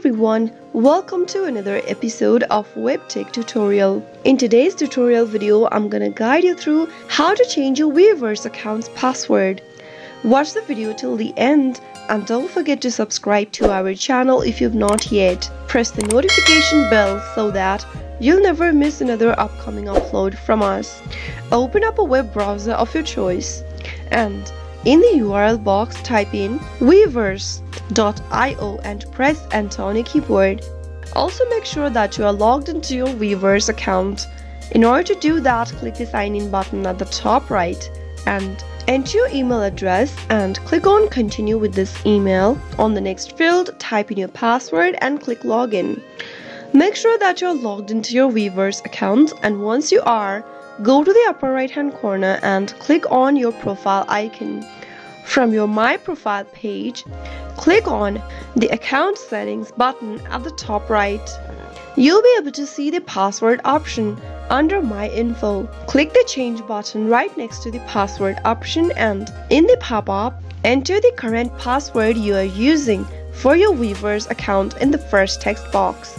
everyone, welcome to another episode of Web Tech Tutorial. In today's tutorial video, I'm gonna guide you through how to change your Weverse account's password. Watch the video till the end and don't forget to subscribe to our channel if you've not yet. Press the notification bell so that you'll never miss another upcoming upload from us. Open up a web browser of your choice and in the URL box type in weverse.io and press enter on your keyboard. Also make sure that you are logged into your Weverse account. In order to do that, click the sign in button at the top right and enter your email address and click on continue with this email. On the next field, type in your password and click login. Make sure that you are logged into your Weverse account, and once you are, go to the upper right hand corner and click on your profile icon. From your My Profile page, click on the Account Settings button at the top right. You'll be able to see the password option under My Info. Click the Change button right next to the password option, and in the pop-up, enter the current password you are using for your Weverse account in the first text box.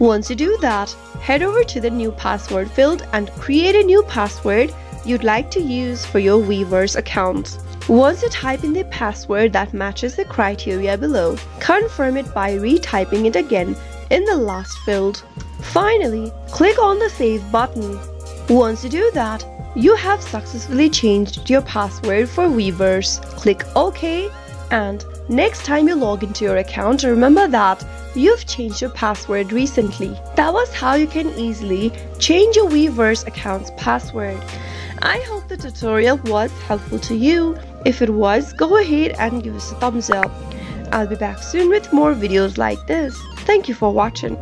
Once you do that, head over to the New Password field and create a new password you'd like to use for your Weverse account. Once you type in the password that matches the criteria below, confirm it by retyping it again in the last field. Finally, click on the Save button. Once you do that, you have successfully changed your password for Weverse. Click OK, and next time you log into your account, remember that you've changed your password recently. That was how you can easily change your Weverse account's password. I hope the tutorial was helpful to you. If it was, go ahead and give us a thumbs up. I'll be back soon with more videos like this. Thank you for watching.